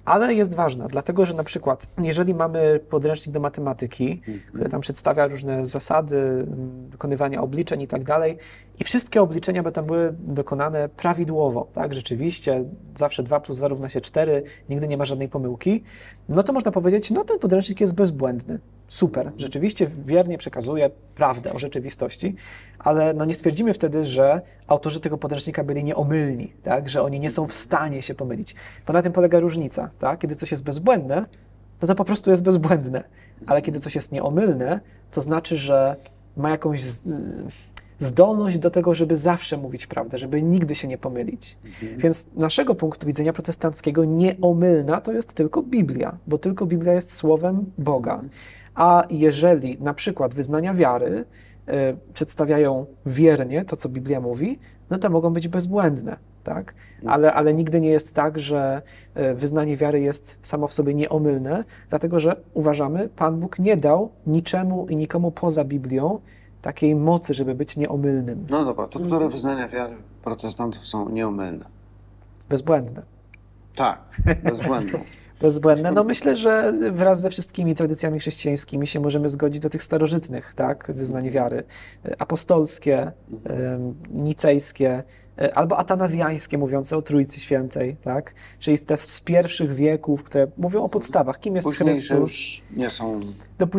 ale jest ważna, dlatego że na przykład, jeżeli mamy podręcznik do matematyki, który tam przedstawia różne zasady wykonywania obliczeń i tak dalej, i wszystkie obliczenia by tam były dokonane prawidłowo, tak, rzeczywiście, zawsze 2 + 2 równa się 4, nigdy nie ma żadnej pomyłki, no to można powiedzieć, no ten podręcznik jest bezbłędny, super, rzeczywiście wiernie przekazuje prawdę o rzeczywistości, ale no nie stwierdzimy wtedy, że autorzy tego podręcznika byli nieomylni, tak, że oni nie są w stanie się pomylić. Bo na tym polega różnica, tak? Kiedy coś jest bezbłędne, no to po prostu jest bezbłędne, ale kiedy coś jest nieomylne, to znaczy, że ma jakąś zdolność do tego, żeby zawsze mówić prawdę, żeby nigdy się nie pomylić. Więc z naszego punktu widzenia protestanckiego nieomylna to jest tylko Biblia, bo tylko Biblia jest słowem Boga. A jeżeli na przykład wyznania wiary przedstawiają wiernie to, co Biblia mówi, no to mogą być bezbłędne, tak? Ale nigdy nie jest tak, że wyznanie wiary jest samo w sobie nieomylne, dlatego że uważamy, Pan Bóg nie dał niczemu i nikomu poza Biblią takiej mocy, żeby być nieomylnym. No dobra, to które wyznania wiary protestantów są nieomylne? Bezbłędne. Tak, bezbłędne. Bezbłędne. No myślę, że wraz ze wszystkimi tradycjami chrześcijańskimi się możemy zgodzić do tych starożytnych, tak, wyznań wiary. Apostolskie, nicejskie, albo atanazjańskie, mówiące o Trójcy Świętej, tak, czyli te z pierwszych wieków, które mówią o podstawach, kim jest Chrystus. Nie są...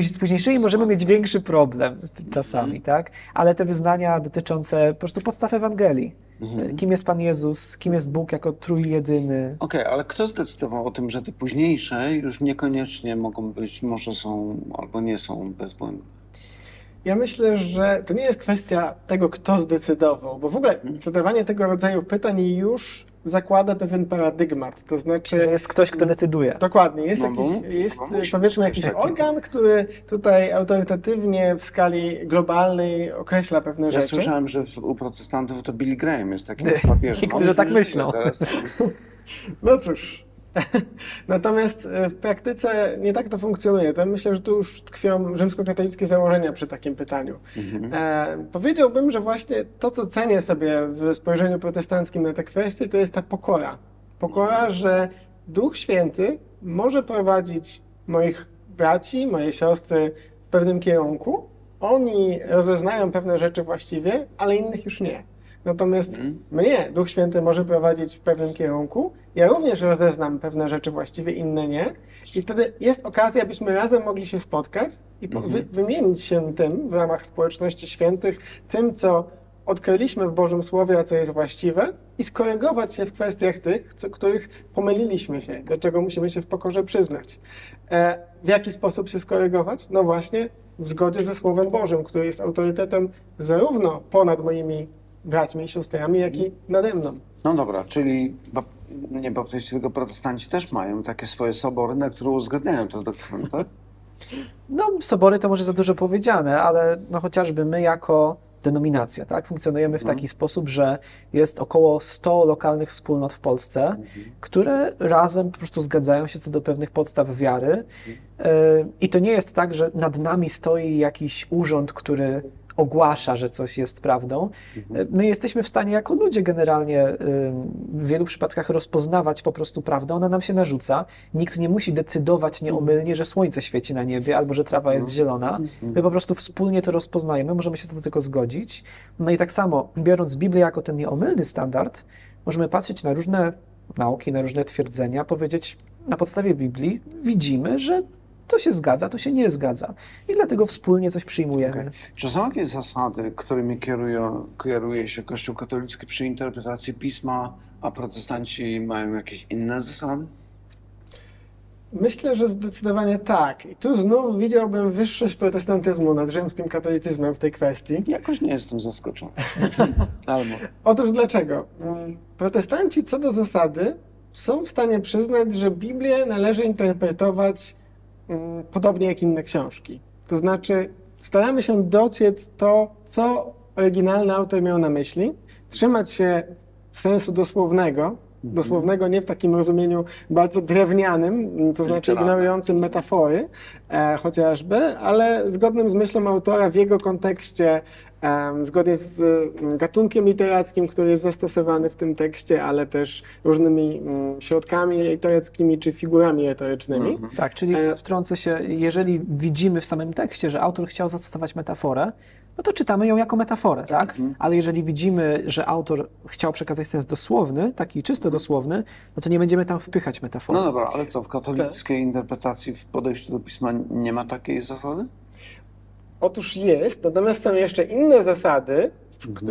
Z późniejszymi możemy mieć większy problem czasami, tak, ale te wyznania dotyczące po prostu podstaw Ewangelii. Kim jest Pan Jezus, kim jest Bóg jako trójjedyny. Okej, ale kto zdecydował o tym, że te późniejsze już niekoniecznie mogą być, może są albo nie są bezbłędne? Ja myślę, że to nie jest kwestia tego, kto zdecydował, bo w ogóle zadawanie tego rodzaju pytań już zakłada pewien paradygmat, to znaczy... Że jest ktoś, kto decyduje. Dokładnie, jest jakiś organ, który tutaj autorytatywnie w skali globalnej określa pewne rzeczy. Ja słyszałem, że u protestantów to Billy Graham jest takim papieżem. Którzy tak myślą. No cóż. Natomiast w praktyce nie tak to funkcjonuje. To myślę, że tu już tkwią rzymskokatolickie założenia przy takim pytaniu. Powiedziałbym, że właśnie to, co cenię sobie w spojrzeniu protestanckim na te kwestie, to jest ta pokora. Pokora, że Duch Święty może prowadzić moich braci, moje siostry w pewnym kierunku. Oni rozeznają pewne rzeczy właściwie, ale innych już nie. Natomiast mnie Duch Święty może prowadzić w pewnym kierunku, ja również rozeznam pewne rzeczy właściwie, inne nie. I wtedy jest okazja, abyśmy razem mogli się spotkać i wymienić się tym w ramach społeczności świętych, tym, co odkryliśmy w Bożym Słowie, co jest właściwe i skorygować się w kwestiach tych, których pomyliliśmy się, do czego musimy się w pokorze przyznać. W jaki sposób się skorygować? No właśnie w zgodzie ze Słowem Bożym, który jest autorytetem zarówno ponad moimi braćmi i siostrami, jak i nade mną. No dobra, czyli nie baptyści, tylko protestanci też mają takie swoje sobory, na które uzgadniają to doktrynę, tak? No sobory to może za dużo powiedziane, ale no chociażby my jako denominacja, tak? Funkcjonujemy w taki sposób, że jest około 100 lokalnych wspólnot w Polsce, które razem po prostu zgadzają się co do pewnych podstaw wiary. I to nie jest tak, że nad nami stoi jakiś urząd, który ogłasza, że coś jest prawdą. My jesteśmy w stanie jako ludzie generalnie w wielu przypadkach rozpoznawać po prostu prawdę, ona nam się narzuca. Nikt nie musi decydować nieomylnie, że słońce świeci na niebie albo że trawa jest zielona. My po prostu wspólnie to rozpoznajemy, możemy się co do tego zgodzić. No i tak samo, biorąc Biblię jako ten nieomylny standard, możemy patrzeć na różne nauki, na różne twierdzenia, powiedzieć na podstawie Biblii widzimy, że to się zgadza, to się nie zgadza. I dlatego wspólnie coś przyjmujemy. Okay. Czy są jakieś zasady, którymi kieruje się Kościół katolicki przy interpretacji Pisma, a protestanci mają jakieś inne zasady? Myślę, że zdecydowanie tak. I tu znów widziałbym wyższość protestantyzmu nad rzymskim katolicyzmem w tej kwestii. Jakoś nie jestem zaskoczony. Albo. Otóż dlaczego? Protestanci co do zasady są w stanie przyznać, że Biblię należy interpretować podobnie jak inne książki. To znaczy staramy się dociec to, co oryginalny autor miał na myśli, trzymać się sensu dosłownego, dosłownego nie w takim rozumieniu bardzo drewnianym, to znaczy ignorującym metafory chociażby, ale zgodnym z myślą autora w jego kontekście, zgodnie z gatunkiem literackim, który jest zastosowany w tym tekście, ale też różnymi środkami retoryckimi czy figurami retorycznymi. Tak, czyli wtrącę się, jeżeli widzimy w samym tekście, że autor chciał zastosować metaforę, no to czytamy ją jako metaforę, tak? Ale jeżeli widzimy, że autor chciał przekazać sens dosłowny, taki czysto dosłowny, no to nie będziemy tam wpychać metafory. No dobra, ale co, w katolickiej interpretacji, w podejściu do Pisma nie ma takiej zasady? Otóż jest, natomiast są jeszcze inne zasady,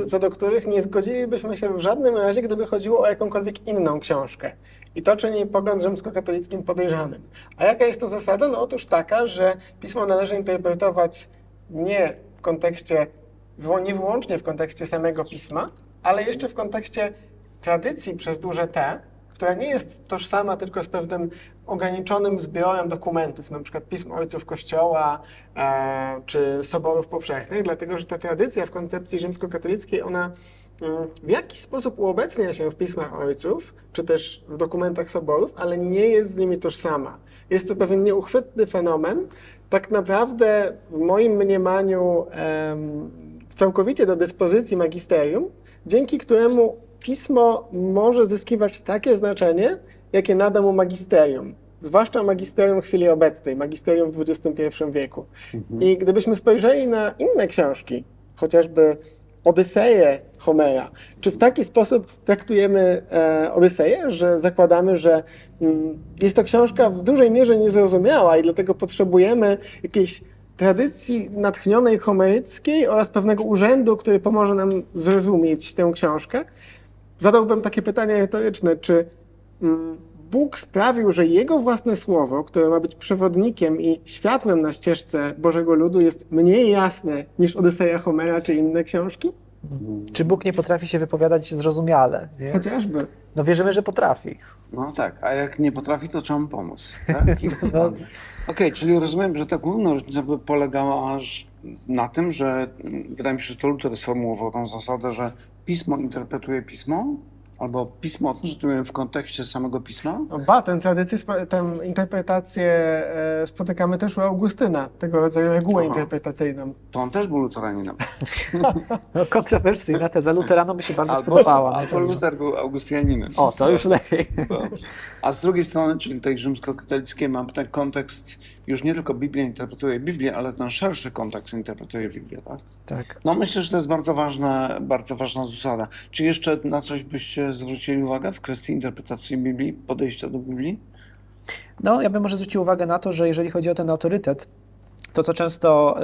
co do których nie zgodzilibyśmy się w żadnym razie, gdyby chodziło o jakąkolwiek inną książkę. I to czyni pogląd rzymskokatolickim podejrzanym. A jaka jest to zasada? No otóż taka, że Pismo należy interpretować nie w kontekście, nie wyłącznie w kontekście samego Pisma, ale jeszcze w kontekście tradycji przez duże T, która nie jest tożsama tylko z pewnym ograniczonym zbiorem dokumentów, na przykład pism ojców Kościoła czy soborów powszechnych, dlatego że ta tradycja w koncepcji rzymskokatolickiej, ona w jakiś sposób uobecnia się w pismach ojców, czy też w dokumentach soborów, ale nie jest z nimi tożsama. Jest to pewien nieuchwytny fenomen. Tak naprawdę w moim mniemaniu całkowicie do dyspozycji magisterium, dzięki któremu Pismo może zyskiwać takie znaczenie, jakie nada mu magisterium, zwłaszcza magisterium chwili obecnej, magisterium w XXI wieku. I gdybyśmy spojrzeli na inne książki, chociażby Odyseję Homera, czy w taki sposób traktujemy Odyseję, że zakładamy, że jest to książka w dużej mierze niezrozumiała i dlatego potrzebujemy jakiejś tradycji natchnionej homeryckiej oraz pewnego urzędu, który pomoże nam zrozumieć tę książkę? Zadałbym takie pytanie retoryczne, czy Bóg sprawił, że Jego własne Słowo, które ma być przewodnikiem i światłem na ścieżce Bożego Ludu, jest mniej jasne niż Odyseja Homera czy inne książki? Czy Bóg nie potrafi się wypowiadać zrozumiale? Nie? Chociażby. No wierzymy, że potrafi. No tak, a jak nie potrafi, to trzeba mu pomóc. Tak? Okej, czyli rozumiem, że ta główna różnica polegała aż na tym, że wydaje mi się, że to Luther sformułował tą zasadę, że Pismo interpretuje Pismo, albo Pismo odczytujemy w kontekście samego Pisma? Tę tradycję, tę interpretację spotykamy też u Augustyna, tego rodzaju regułę interpretacyjną. To on też był luteraninem. No, kontrowersyjna teza luteranom by się bardzo spodobała. Albo Luter był augustianinem. O, to już lepiej. A z drugiej strony, czyli tej rzymskokatolickiej, mam ten kontekst, już nie tylko Biblia interpretuje Biblię, ale ten szerszy kontekst interpretuje Biblię, tak? Tak. No myślę, że to jest bardzo ważna zasada. Czy jeszcze na coś byście zwrócili uwagę w kwestii interpretacji Biblii, podejścia do Biblii? No, ja bym może zwrócił uwagę na to, że jeżeli chodzi o ten autorytet, To, co często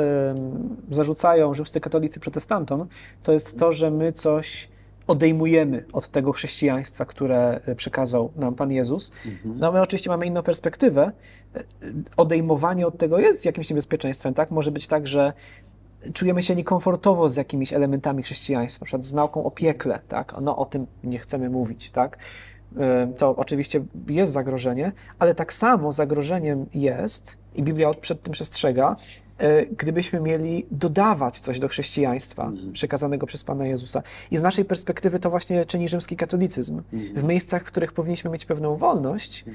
zarzucają rzymscy katolicy protestantom, to jest to, że my coś odejmujemy od tego chrześcijaństwa, które przekazał nam Pan Jezus. No my oczywiście mamy inną perspektywę. Odejmowanie od tego jest jakimś niebezpieczeństwem, tak? Może być tak, że czujemy się niekomfortowo z jakimiś elementami chrześcijaństwa, na przykład z nauką o piekle, tak? No o tym nie chcemy mówić, tak? To oczywiście jest zagrożenie, ale tak samo zagrożeniem jest, i Biblia przed tym przestrzega, gdybyśmy mieli dodawać coś do chrześcijaństwa przekazanego przez Pana Jezusa. I z naszej perspektywy to właśnie czyni rzymski katolicyzm. W miejscach, w których powinniśmy mieć pewną wolność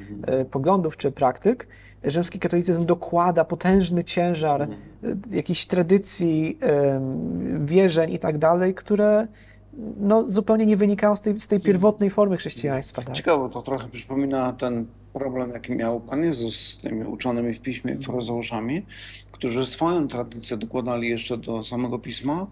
poglądów czy praktyk, rzymski katolicyzm dokłada potężny ciężar jakichś tradycji, wierzeń i tak dalej, które no, zupełnie nie wynikało z tej pierwotnej formy chrześcijaństwa. Tak? Ciekawe, to trochę przypomina ten problem, jaki miał Pan Jezus z tymi uczonymi w piśmie faryzeuszami, którzy swoją tradycję dokładali jeszcze do samego pisma.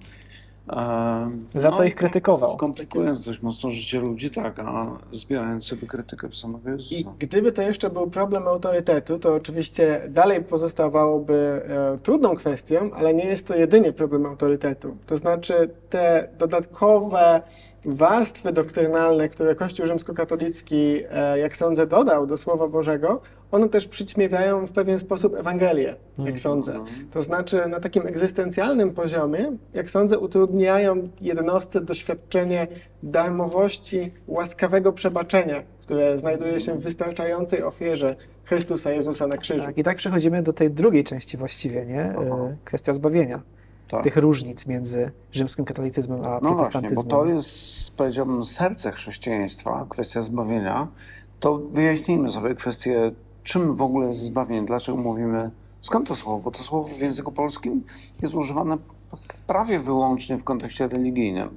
Za co ich krytykował. Komplikując dość mocno życie ludzi, tak, a zbierając sobie krytykę w samego Jezusa. I gdyby to jeszcze był problem autorytetu, to oczywiście dalej pozostawałoby trudną kwestią, ale nie jest to jedynie problem autorytetu. To znaczy te dodatkowe warstwy doktrynalne, które Kościół rzymskokatolicki, jak sądzę, dodał do Słowa Bożego, one też przyćmiewiają w pewien sposób Ewangelię, jak sądzę. To znaczy na takim egzystencjalnym poziomie, jak sądzę, utrudniają jednostce doświadczenie darmowości, łaskawego przebaczenia, które znajduje się w wystarczającej ofierze Chrystusa Jezusa na krzyżu. Tak, i tak przechodzimy do tej drugiej części właściwie, nie? Kwestia zbawienia. Tak. Tych różnic między rzymskim katolicyzmem a protestantyzmem. No właśnie, bo to jest, powiedziałbym, serce chrześcijaństwa, kwestia zbawienia. To wyjaśnijmy sobie kwestię, czym w ogóle jest zbawienie, dlaczego mówimy, skąd to słowo, bo to słowo w języku polskim jest używane prawie wyłącznie w kontekście religijnym.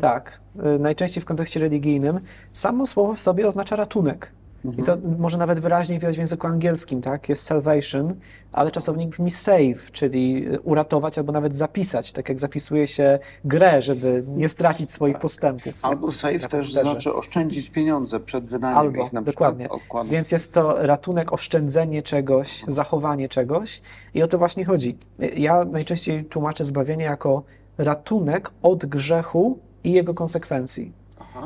Tak, najczęściej w kontekście religijnym. Samo słowo w sobie oznacza ratunek. I to może nawet wyraźniej widać w języku angielskim, tak? Jest salvation, ale czasownik brzmi save, czyli uratować albo nawet zapisać, tak jak zapisuje się grę, żeby nie stracić swoich postępów. Albo save też znaczy oszczędzić pieniądze przed wydaniem ich na przykład. Dokładnie. Więc jest to ratunek, oszczędzenie czegoś, zachowanie czegoś i o to właśnie chodzi. Ja najczęściej tłumaczę zbawienie jako ratunek od grzechu i jego konsekwencji.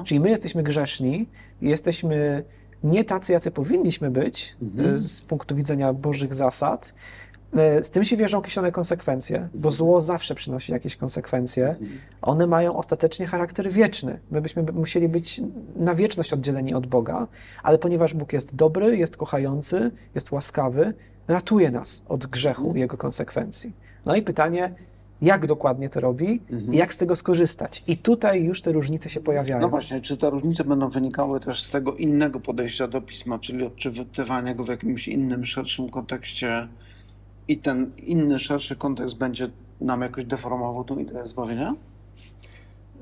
Czyli my jesteśmy grzeszni, jesteśmy nie tacy, jacy powinniśmy być z punktu widzenia Bożych zasad. Z tym się wiążą określone konsekwencje, bo zło zawsze przynosi jakieś konsekwencje. One mają ostatecznie charakter wieczny. My byśmy musieli być na wieczność oddzieleni od Boga, ale ponieważ Bóg jest dobry, jest kochający, jest łaskawy, ratuje nas od grzechu i jego konsekwencji. No i pytanie, jak dokładnie to robi i jak z tego skorzystać. I tutaj już te różnice się pojawiają. No właśnie, czy te różnice będą wynikały też z tego innego podejścia do pisma, czyli odczytywania go w jakimś innym, szerszym kontekście i ten inny, szerszy kontekst będzie nam jakoś deformował tą ideę zbawienia?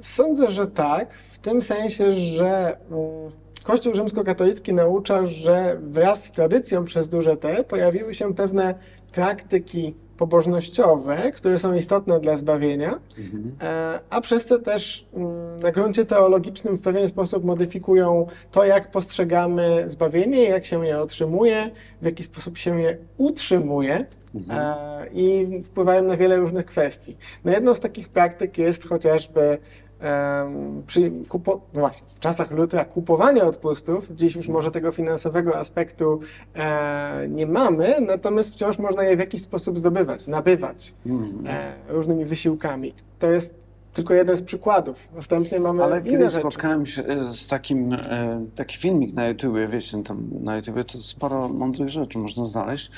Sądzę, że tak, w tym sensie, że Kościół rzymskokatolicki naucza, że wraz z tradycją przez duże T pojawiły się pewne praktyki pobożnościowe, które są istotne dla zbawienia, a przez to też na gruncie teologicznym w pewien sposób modyfikują to, jak postrzegamy zbawienie, jak się je otrzymuje, w jaki sposób się je utrzymuje i wpływają na wiele różnych kwestii. No jedną z takich praktyk jest chociażby w czasach Lutra kupowania odpustów, dziś już może tego finansowego aspektu nie mamy, natomiast wciąż można je w jakiś sposób zdobywać, nabywać różnymi wysiłkami. To jest tylko jeden z przykładów. Następnie mamy inne rzeczy. Spotkałem się z taki filmik na YouTubie, wiecie, tam na YouTubie to sporo mądrych rzeczy można znaleźć.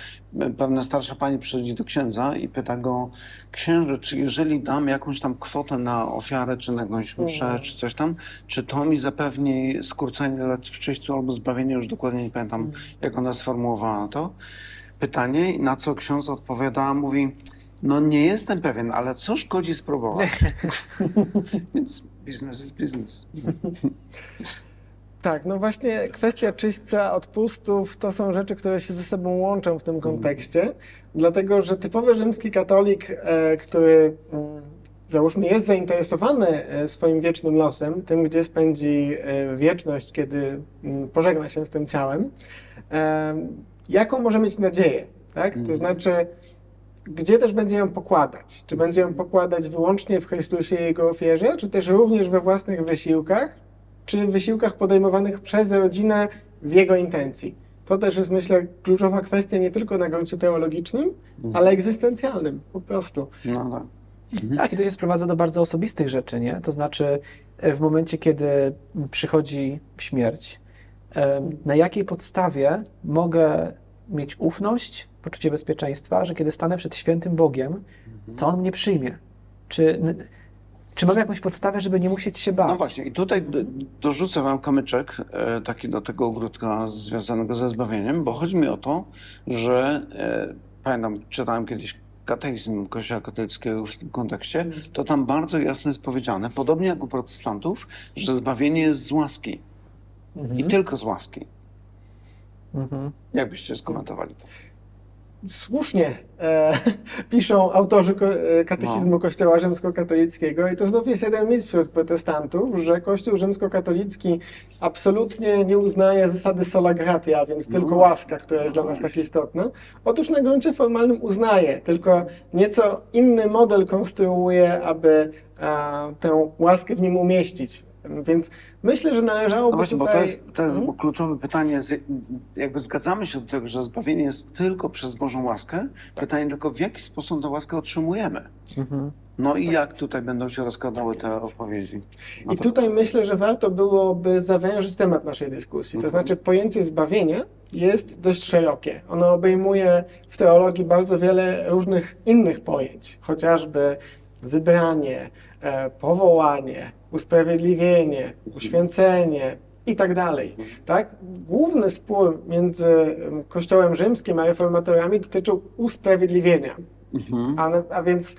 Pewna starsza pani przychodzi do księdza i pyta go, księże, czy jeżeli dam jakąś tam kwotę na ofiarę, czy na jakąś mszę, czy coś tam, czy to mi zapewni skrócenie lat w czyściu albo zbawienie, już dokładnie nie pamiętam, jak ona sformułowała to pytanie, na co ksiądz odpowiada, mówi, no nie jestem pewien, ale co szkodzi spróbować? Więc biznes jest biznes. Tak, no właśnie kwestia czyśćca, odpustów to są rzeczy, które się ze sobą łączą w tym kontekście, dlatego że typowy rzymski katolik, który załóżmy jest zainteresowany swoim wiecznym losem, tym gdzie spędzi wieczność, kiedy pożegna się z tym ciałem, jaką może mieć nadzieję? Tak? To znaczy Gdzie też będzie ją pokładać? Czy będzie ją pokładać wyłącznie w Chrystusie i Jego ofierze, czy też również we własnych wysiłkach, czy w wysiłkach podejmowanych przez rodzinę w Jego intencji? To też jest, myślę, kluczowa kwestia nie tylko na gruncie teologicznym, ale egzystencjalnym po prostu. No, no. Tak, i to się sprowadza do bardzo osobistych rzeczy, nie? To znaczy w momencie, kiedy przychodzi śmierć, na jakiej podstawie mogę mieć ufność, poczucie bezpieczeństwa, że kiedy stanę przed świętym Bogiem, to On mnie przyjmie? Czy mam jakąś podstawę, żeby nie musieć się bać? No właśnie, i tutaj dorzucę wam kamyczek taki do tego ogródka związanego ze zbawieniem, bo chodzi mi o to, że pamiętam, czytałem kiedyś katechizm Kościoła katolickiego w tym kontekście, to tam bardzo jasno jest powiedziane, podobnie jak u protestantów, że zbawienie jest z łaski i tylko z łaski. Jak byście skomentowali to? Słusznie piszą autorzy katechizmu Kościoła Rzymskokatolickiego i to znów jest jeden mit wśród protestantów, że Kościół Rzymskokatolicki absolutnie nie uznaje zasady sola gratia, więc tylko łaska, która jest dla nas tak istotna. Otóż na gruncie formalnym uznaje, tylko nieco inny model konstruuje, aby tę łaskę w nim umieścić. Więc myślę, że należałoby właśnie, tutaj... bo to jest kluczowe pytanie, jakby zgadzamy się do tego, że zbawienie jest tylko przez Bożą łaskę, pytanie tylko w jaki sposób tę łaskę otrzymujemy. No i jak tutaj będą się rozkładały te odpowiedzi? I tutaj myślę, że warto byłoby zawężyć temat naszej dyskusji. To znaczy pojęcie zbawienia jest dość szerokie. Ono obejmuje w teologii bardzo wiele różnych innych pojęć, chociażby wybranie, powołanie, usprawiedliwienie, uświęcenie i tak dalej. Tak? Główny spór między Kościołem Rzymskim a reformatorami dotyczył usprawiedliwienia. A więc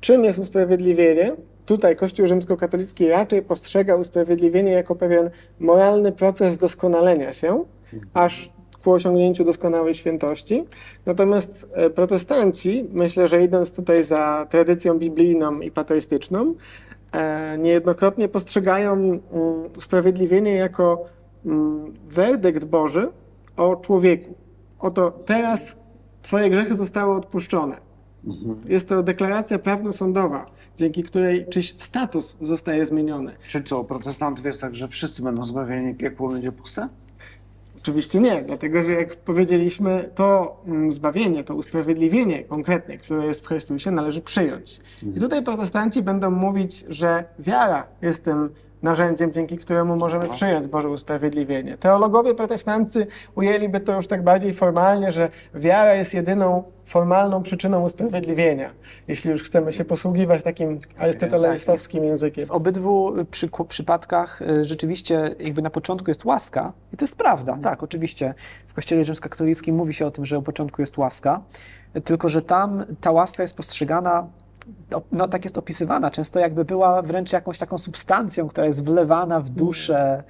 czym jest usprawiedliwienie? Tutaj Kościół Rzymskokatolicki raczej postrzega usprawiedliwienie jako pewien moralny proces doskonalenia się, aż ku osiągnięciu doskonałej świętości. Natomiast protestanci, myślę, że idąc tutaj za tradycją biblijną i patrystyczną, niejednokrotnie postrzegają usprawiedliwienie jako werdykt Boży o człowieku. Oto teraz twoje grzechy zostały odpuszczone. Jest to deklaracja prawno-sądowa, dzięki której czyś status zostaje zmieniony. Czy co, u protestantów jest tak, że wszyscy będą zbawieni, piekło będzie puste? Oczywiście nie, dlatego że jak powiedzieliśmy, to zbawienie, to usprawiedliwienie konkretnie, które jest w Chrystusie, należy przyjąć. I tutaj protestanci będą mówić, że wiara jest tym narzędziem, dzięki któremu możemy przyjąć Boże usprawiedliwienie. Teologowie protestancy ujęliby to już tak bardziej formalnie, że wiara jest jedyną formalną przyczyną usprawiedliwienia, jeśli już chcemy się posługiwać takim arystotelesowskim językiem. W obydwu przypadkach rzeczywiście jakby na początku jest łaska i to jest prawda, tak, oczywiście. W Kościele Rzymskokatolickim mówi się o tym, że u początku jest łaska, tylko że tam ta łaska jest postrzegana, no tak jest opisywana, często jakby była wręcz jakąś taką substancją, która jest wlewana w duszę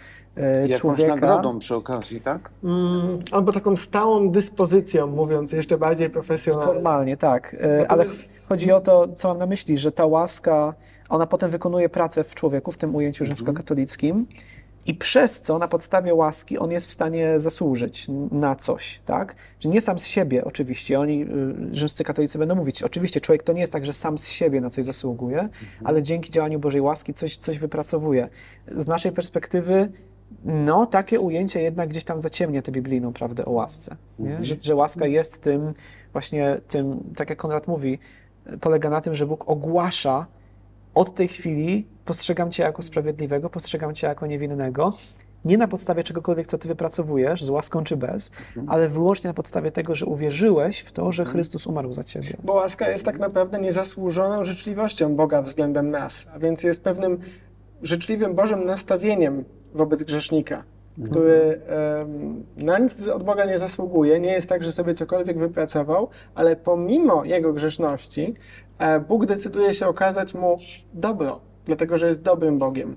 człowieka. Jakąś nagrodą przy okazji, tak? Albo taką stałą dyspozycją, mówiąc jeszcze bardziej profesjonalnie. Formalnie, tak. Ale jest... chodzi o to, co mam na myśli, że ta łaska, ona potem wykonuje pracę w człowieku, w tym ujęciu rzymskokatolickim i przez co na podstawie łaski on jest w stanie zasłużyć na coś, tak? Czyli nie sam z siebie oczywiście, oni, rzymscy katolicy będą mówić, oczywiście człowiek to nie jest tak, że sam z siebie na coś zasługuje, ale dzięki działaniu Bożej łaski coś wypracowuje. Z naszej perspektywy no takie ujęcie jednak gdzieś tam zaciemnia tę biblijną prawdę o łasce, nie? Że łaska jest tym, właśnie tym, tak jak Konrad mówi, polega na tym, że Bóg ogłasza: od tej chwili postrzegam cię jako sprawiedliwego, postrzegam cię jako niewinnego, nie na podstawie czegokolwiek, co ty wypracowujesz, z łaską czy bez, ale wyłącznie na podstawie tego, że uwierzyłeś w to, że Chrystus umarł za ciebie. Bo łaska jest tak naprawdę niezasłużoną życzliwością Boga względem nas, a więc jest pewnym życzliwym Bożym nastawieniem wobec grzesznika, który na nic od Boga nie zasługuje, nie jest tak, że sobie cokolwiek wypracował, ale pomimo jego grzeszności Bóg decyduje się okazać mu dobro, dlatego że jest dobrym Bogiem.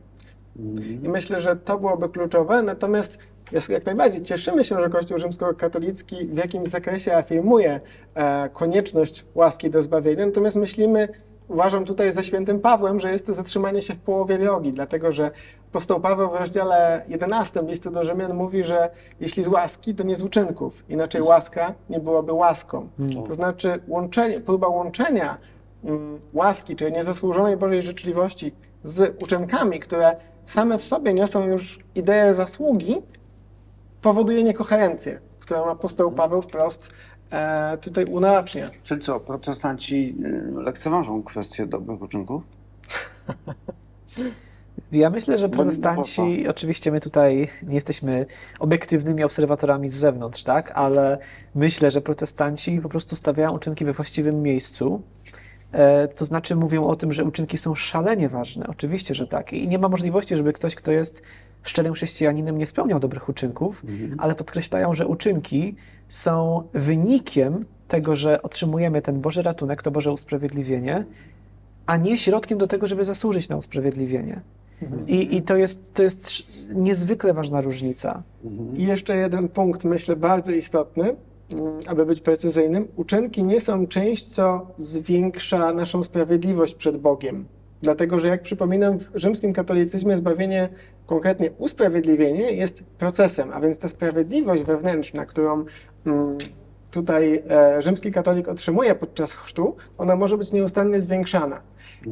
I myślę, że to byłoby kluczowe, natomiast jak najbardziej cieszymy się, że Kościół Rzymskokatolicki w jakimś zakresie afirmuje konieczność łaski do zbawienia, natomiast uważam tutaj za świętym Pawłem, że jest to zatrzymanie się w połowie drogi, dlatego że Apostoł Paweł w rozdziale 11 listu do Rzymian mówi, że jeśli z łaski, to nie z uczynków, inaczej łaska nie byłaby łaską. To znaczy próba łączenia łaski, czyli niezasłużonej Bożej życzliwości z uczynkami, które same w sobie niosą już ideę zasługi, powoduje niekoherencję, którą apostoł Paweł wprost tutaj unaocznia. Czyli co, protestanci lekceważą kwestię dobrych uczynków? Ja myślę, że protestanci, oczywiście my tutaj nie jesteśmy obiektywnymi obserwatorami z zewnątrz, tak? Ale myślę, że protestanci po prostu stawiają uczynki we właściwym miejscu. To znaczy mówią o tym, że uczynki są szalenie ważne, oczywiście, że tak. I nie ma możliwości, żeby ktoś, kto jest szczerym chrześcijaninem, nie spełniał dobrych uczynków, ale podkreślają, że uczynki są wynikiem tego, że otrzymujemy ten Boży ratunek, to Boże usprawiedliwienie, a nie środkiem do tego, żeby zasłużyć na usprawiedliwienie. I to jest niezwykle ważna różnica. I jeszcze jeden punkt, myślę, bardzo istotny, aby być precyzyjnym. Uczynki nie są czymś, co zwiększa naszą sprawiedliwość przed Bogiem. Dlatego, że jak przypominam, w rzymskim katolicyzmie zbawienie, konkretnie usprawiedliwienie, jest procesem, a więc ta sprawiedliwość wewnętrzna, którą tutaj rzymski katolik otrzymuje podczas chrztu, ona może być nieustannie zwiększana.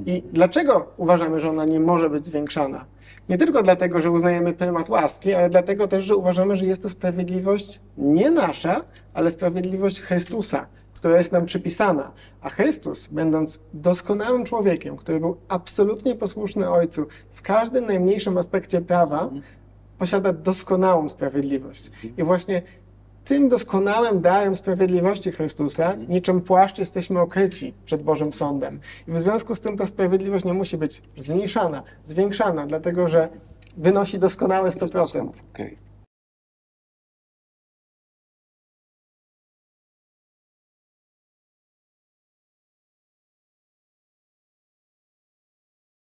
I dlaczego uważamy, że ona nie może być zwiększana? Nie tylko dlatego, że uznajemy prymat łaski, ale dlatego też, że uważamy, że jest to sprawiedliwość nie nasza, ale sprawiedliwość Chrystusa, która jest nam przypisana. A Chrystus, będąc doskonałym człowiekiem, który był absolutnie posłuszny Ojcu w każdym najmniejszym aspekcie prawa, posiada doskonałą sprawiedliwość. I właśnie tym doskonałym darem sprawiedliwości Chrystusa, niczym płaszcz, jesteśmy okryci przed Bożym Sądem. I w związku z tym ta sprawiedliwość nie musi być zmniejszana, zwiększana, dlatego że wynosi doskonałe 100%.